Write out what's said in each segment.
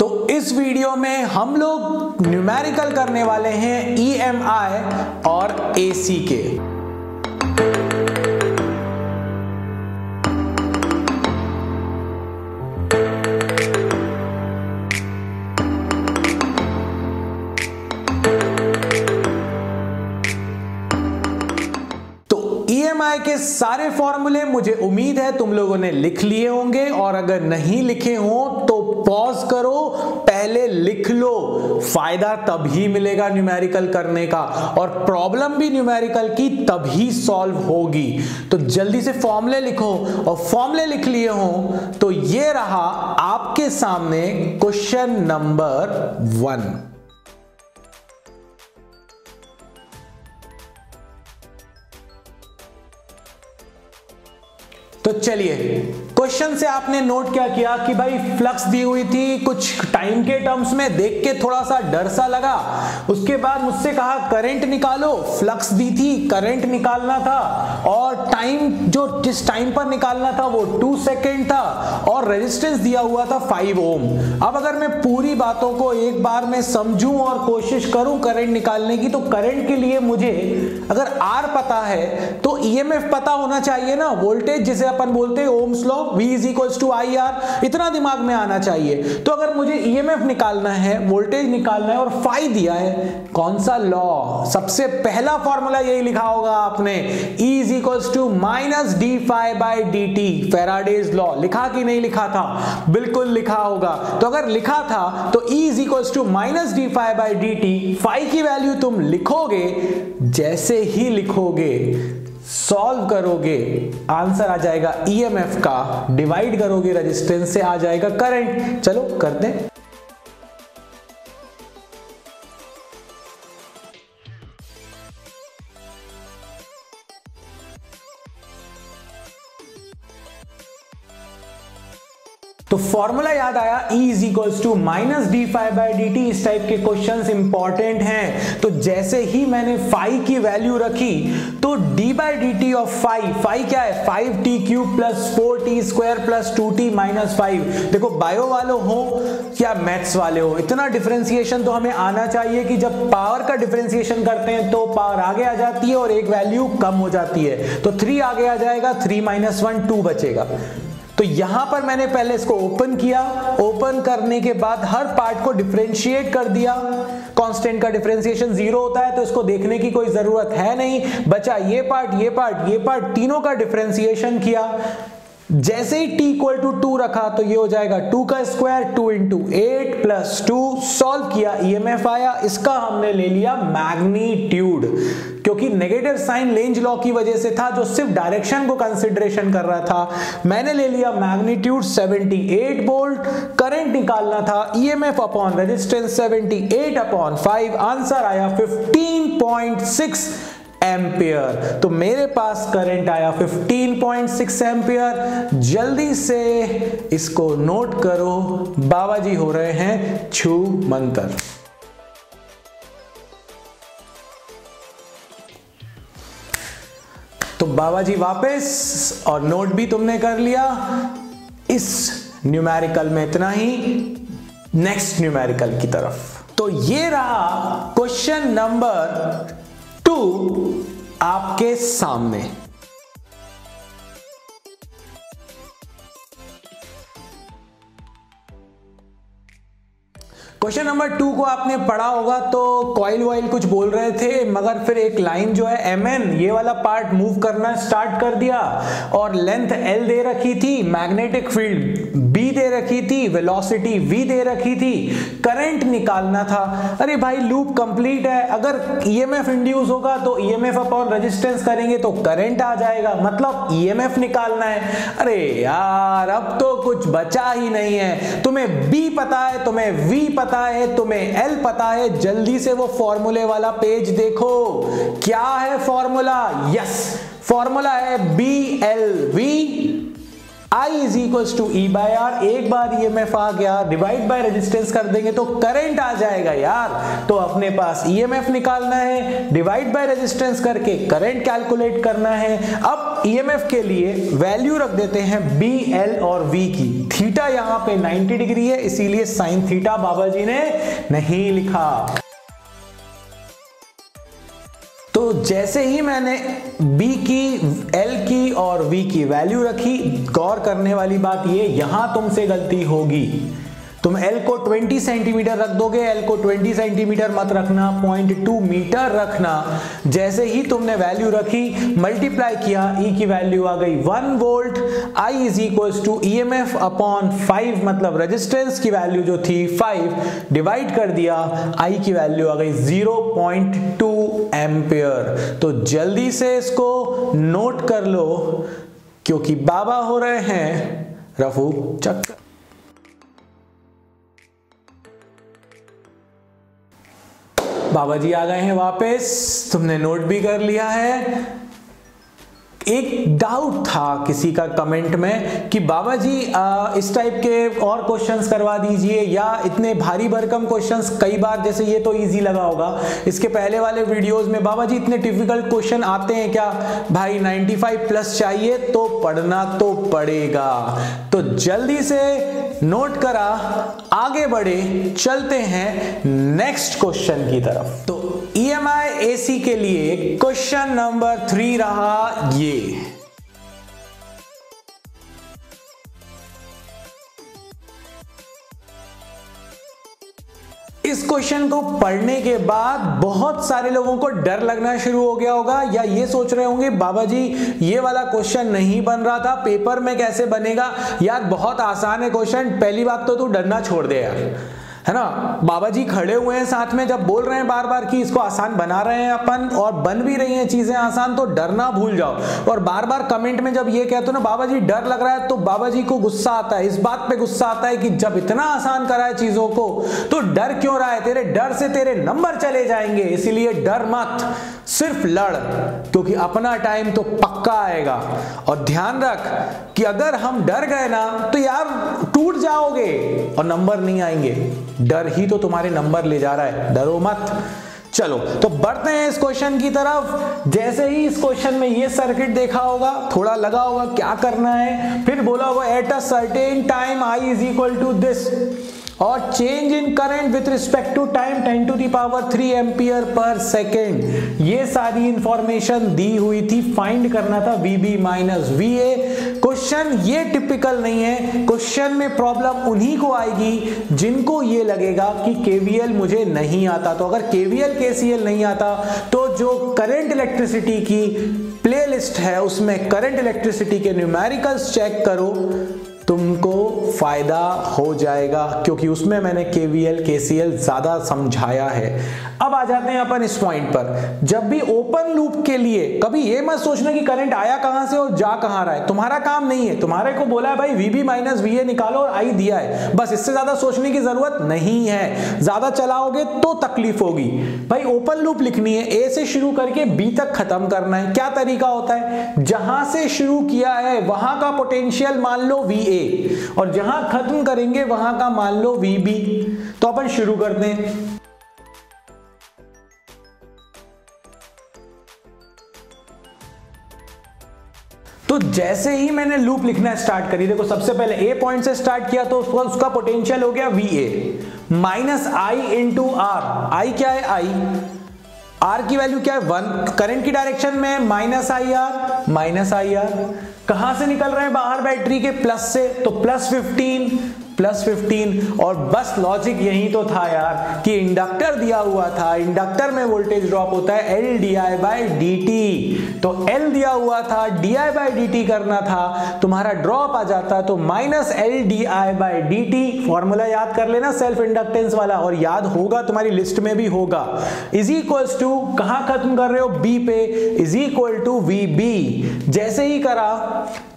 तो इस वीडियो में हम लोग न्यूमेरिकल करने वाले हैं EMI और AC के। तो EMI के सारे फॉर्मूले मुझे उम्मीद है तुम लोगों ने लिख लिए होंगे, और अगर नहीं लिखे हो तो पॉज करो, पहले लिख लो। फायदा तभी मिलेगा न्यूमेरिकल करने का, और प्रॉब्लम भी न्यूमेरिकल की तभी सॉल्व होगी। तो जल्दी से फॉर्मूले लिखो, और फॉर्मूले लिख लिए हो तो ये रहा आपके सामने क्वेश्चन नंबर 1। तो चलिए, क्वेश्चन से आपने नोट क्या किया कि भाई फ्लक्स दी हुई थी, कुछ टाइम के टर्म्स में देख के थोड़ा सा डर सा लगा। उसके बाद मुझसे कहा करंट निकालो, फ्लक्स दी थी, करंट निकालना था, और टाइम जो जिस टाइम पर निकालना था वो 2 सेकेंड था, और रेजिस्टेंस दिया हुआ था 5 ओम। अब अगर मैं पूरी बातों को एक बार में समझूं और कोशिश करूं करंट निकालने की, तो करंट के लिए मुझे अगर आर पता है तो EMF पता होना चाहिए ना, वोल्टेज जिसे अपन बोलते हैं ओम्स लॉ, V = IR, इतना दिमाग में आना चाहिए। तो अगर मुझे EMF निकालना है, वोल्टेज निकालना है, और फाई दिया है, कौन सा लॉ? सबसे पहला फॉर्मूला यही लिखा होगा आपने, E = -dφ/dt, फैराडेज लॉ। लिखा कि नहीं लिखा था? बिल्कुल लिखा होगा। तो अगर लिखा था तो E = -dφ/dt, फाई की वैल्यू तुम लिखोगे, जैसे ही लिखोगे सॉल्व करोगे, आंसर आ जाएगा EMF का, डिवाइड करोगे रेजिस्टेंस से, आ जाएगा करंट। चलो करते हैं। तो फॉर्मूला याद आया, E = -dφ/dt। इस टाइप के क्वेश्चंस इंपॉर्टेंट हैं। तो जैसे ही मैंने फाई की वैल्यू रखी तो d/dt ऑफ फाई, फाई क्या है? 5t³ + 4t² + 2t - 5। देखो, बायो वाले हो या मैथ्स वाले हो, इतना डिफरेंशिएशन तो हमें आना चाहिए कि जब पावर का डिफरेंशिएशन करते हैं तो पावर आगे आ जाती है और एक वैल्यू कम हो जाती है। तो 3 आगे आ जाएगा, 3 - 1 2 बचेगा। तो यहां पर मैंने पहले इसको ओपन किया, ओपन करने के बाद हर पार्ट को डिफरेंशिएट कर दिया। कांस्टेंट का डिफरेंशिएशन 0 होता है तो इसको देखने की कोई जरूरत है नहीं। बचा ये पार्ट, ये पार्ट, ये पार्ट, तीनों का डिफरेंशिएशन किया। जैसे ही t = 2 रखा तो ये हो जाएगा 2² 2 × 8 + 2। सॉल्व किया, EMF आया। इसका हमने ले लिया मैग्नीट्यूड, क्योंकि नेगेटिव साइन लेंज लॉ की वजह से था जो सिर्फ डायरेक्शन को कंसिडरेशन कर रहा था। मैंने ले लिया मैग्नीट्यूड 78 वोल्ट। करंट निकालना था, EMF / रेजिस्टेंस 78/5। आंसर आया 15.6 एम्पियर। तो मेरे पास करंट आया 15.6 एम्पियर। जल्दी से इसको नोट करो, बाबा जी हो रहे हैं छू मंतर। तो बाबा जी वापस, और नोट भी तुमने कर लिया। इस न्यूमेरिकल में इतना ही, नेक्स्ट न्यूमेरिकल की तरफ। तो ये रहा क्वेश्चन नंबर 2 आपके सामने। क्वेश्चन नंबर 2 को आपने पढ़ा होगा, तो कॉइल वॉइल कुछ बोल रहे थे, मगर फिर एक लाइन जो है MN, ये वाला पार्ट मूव करना स्टार्ट कर दिया, और लेंथ L दे रखी थी, मैग्नेटिक फील्ड B दे रखी थी, वेलोसिटी V दे रखी थी, करंट निकालना था। अरे भाई, लूप कंप्लीट है। अगर EMF इंड्यूस होगा तो EMF / रेजिस्टेंस करेंगे तो करंट आ जाएगा, मतलब EMF निकालना है। अरे यार, अब तो कुछ बचा ही नहीं है। तुम्हें B पता है, तुम्हें V पता है, तुम्हें L पता है। जल्दी से वो फॉर्मूले वाला पेज देखो, क्या है फॉर्मूला? यस, फॉर्मूला है BLV I is equals to E by R, एक बार EMF आ गया, डिवाइड बाय रेजिस्टेंस कर देंगे तो करंट आ जाएगा यार। तो अपने पास EMF निकालना है, डिवाइड बाय रेजिस्टेंस करके करंट कैलकुलेट करना है। अब EMF के लिए वैल्यू रख देते हैं B, L और V की। थीटा यहाँ पे 90 डिग्री है, इसीलिए साइन थीटा बाबा जी ने नहीं लिखा। तो जैसे ही मैंने B की, L की और V की वैल्यू रखी, गौर करने वाली बात ये, यहां तुमसे गलती होगी। तुम L को 20 सेंटीमीटर रख दोगे, L को 20 सेंटीमीटर मत रखना, 0.2 मीटर रखना। जैसे ही तुमने वैल्यू रखी, मल्टीप्लाई किया, E की वैल्यू आ गई 1 volt, I is equals to EMF upon 5, मतलब रेजिस्टेंस की वैल्यू जो थी 5, डिवाइड कर दिया, I की वैल्यू आ गई 0.2 एम्पियर। तो जल्दी से इसको नोट कर लो क्योंकि बाबा हो रहे हैं रफू चक्कर। बाबा जी आ गए हैं वापस, तुमने नोट भी कर लिया है। एक डाउट था किसी का कमेंट में कि बाबा जी इस टाइप के और क्वेश्चंस करवा दीजिए या इतने भारी भरकम क्वेश्चंस, कई बार जैसे ये तो इजी लगा होगा, इसके पहले वाले वीडियोस में बाबा जी इतने डिफिकल्ट क्वेश्चन आते हैं क्या? भाई 95 प्लस चाहिए तो पढ़ना तो पड़ेगा। तो जल्दी से नोट करा, आगे बढ़े, चलते हैं नेक्स्ट क्वेश्चन की तरफ। तो EMI AC के लिए क्वेश्चन नंबर 3 रहा ये। इस क्वेश्चन को पढ़ने के बाद बहुत सारे लोगों को डर लगना शुरू हो गया होगा या ये सोच रहे होंगे बाबा जी ये वाला क्वेश्चन नहीं बन रहा था, पेपर में कैसे बनेगा यार, बहुत आसान है क्वेश्चन। पहली बात तो तू डरना छोड़ दे यार, है ना। बाबा जी खड़े हुए हैं साथ में, जब बोल रहे हैं बार बार कि इसको आसान बना रहे हैं अपन और बन भी रही हैं चीजें आसान, तो डरना भूल जाओ। और बार बार कमेंट में जब ये कहते हो ना बाबा जी डर लग रहा है, तो बाबा जी को गुस्सा आता है, इस बात पे गुस्सा आता है कि जब इतना आसान करा है चीजों को तो डर क्यों रहा है? तेरे डर से तेरे नंबर चले जाएंगे, इसीलिए डर मत, सिर्फ लड़, क्योंकि अपना टाइम तो पक्का आएगा। और ध्यान रख कि अगर हम डर गए ना तो यार टूट जाओगे और नंबर नहीं आएंगे। डर ही तो तुम्हारे नंबर ले जा रहा है, डरो मत। चलो तो बढ़ते हैं इस क्वेश्चन की तरफ। जैसे ही इस क्वेश्चन में ये सर्किट देखा होगा, थोड़ा लगा होगा क्या करना है, फिर बोला होगा at a certain time I is equal to this और change in current with respect to time 10³ ampere पर सेकेंड, ये सारी इंफॉर्मेशन दी हुई थी। फाइंड करना था VB माइनस VA। क्वेश्चन ये टिपिकल नहीं है, क्वेश्चन में प्रॉब्लम उन्हीं को आएगी जिनको ये लगेगा कि KVL मुझे नहीं आता। तो अगर KVL KCL नहीं आता तो जो करंट इलेक्ट्रिसिटी की प्लेलिस्ट है उसमें करंट इलेक्ट्रिसिटी के न्यूमेरिकल्स चेक करो, तुमको फायदा हो जाएगा क्योंकि उसमें मैंने KVL KCL ज्यादा समझाया है। अब आ जाते हैं अपन इस पॉइंट पर। जब भी ओपन लूप के लिए कभी ये मत सोचना कि करंट आया कहां से और जा कहां रहा है, तुम्हारा काम नहीं है। तुम्हारे को बोला है भाई VB माइनस VA निकालो और I दिया है, बस, इससे ज्यादा सोचने की जरूरत नहीं है। ज्यादा चलाओगे तो तकलीफ होगी। भाई ओपन लूप लिखनी है, A से शुरू करके B तक खत्म करना है। क्या तरीका होता है? जहां से शुरू किया है वहां का पोटेंशियल मान लो VA और जहां खत्म करेंगे वहां का मान लो VB। तो अपन शुरू करते हैं। तो जैसे ही मैंने लूप लिखना स्टार्ट करी, देखो सबसे पहले A पॉइंट से स्टार्ट किया तो उसका पोटेंशियल हो गया VA minus I into R। I क्या है? I। R की वैल्यू क्या है? 1। करंट की डायरेक्शन में minus I R minus I R. कहां से निकल रहे हैं? बाहर बैटरी के प्लस से, तो प्लस 15। और बस लॉजिक यही तो था यार कि इंडक्टर दिया हुआ था, इंडक्टर में वोल्टेज ड्रॉप होता है LdI/dt, तो L दिया हुआ था, DI/dt करना था, तुम्हारा ड्रॉप आ जाता तो माइनस LdI/dt। फॉर्मूला याद कर लेना सेल्फ इंडक्टेंस वाला, और याद होगा तुम्हारी लिस्ट में भी होगा। इज इक्वल्स टू कहां खत्म कर रहे हो? B पे, इज इक्वल टू VB। जैसे ही करा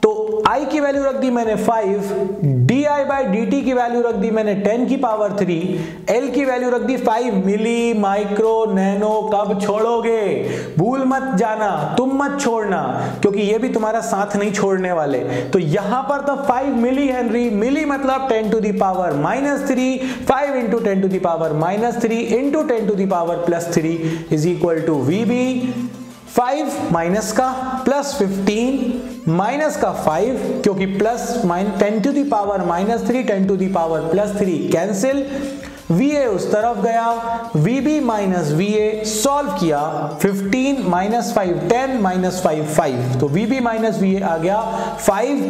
तो I की वैल्यू रख दी मैंने 5, D D I by D T की वैल्यू रख दी मैंने 10 की पावर 3, एल की वैल्यू रख दी 5 मिली माइक्रो नैनो। कब छोड़ोगे? भूल मत जाना, तुम मत छोड़ना, क्योंकि ये भी तुम्हारा साथ नहीं छोड़ने वाले। तो यहां पर तो 5 मिली हेनरी, मिली मतलब 10 to the power -3, 5 into 10 to the power -3 into 10 to the power +3 is equal to V B 5 minus का +15 माइनस का 5, क्योंकि +10 to the power -3 10 to the power +3 cancel, VA उस तरफ गया, VB माइनस VA सॉल्व किया, 15 minus 5 10 minus 5 5, तो VB minus VA आ गया 5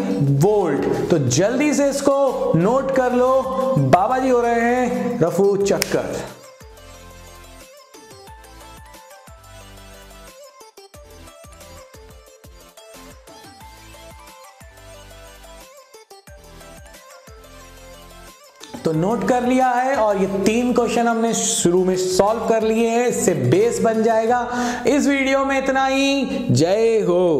volt. तो जल्दी से इसको नोट कर लो, बाबा जी हो रहे हैं रफू चक्कर। तो नोट कर लिया है और ये 3 क्वेश्चन हमने शुरू में सॉल्व कर लिए हैं, इससे बेस बन जाएगा। इस वीडियो में इतना ही, जय हो।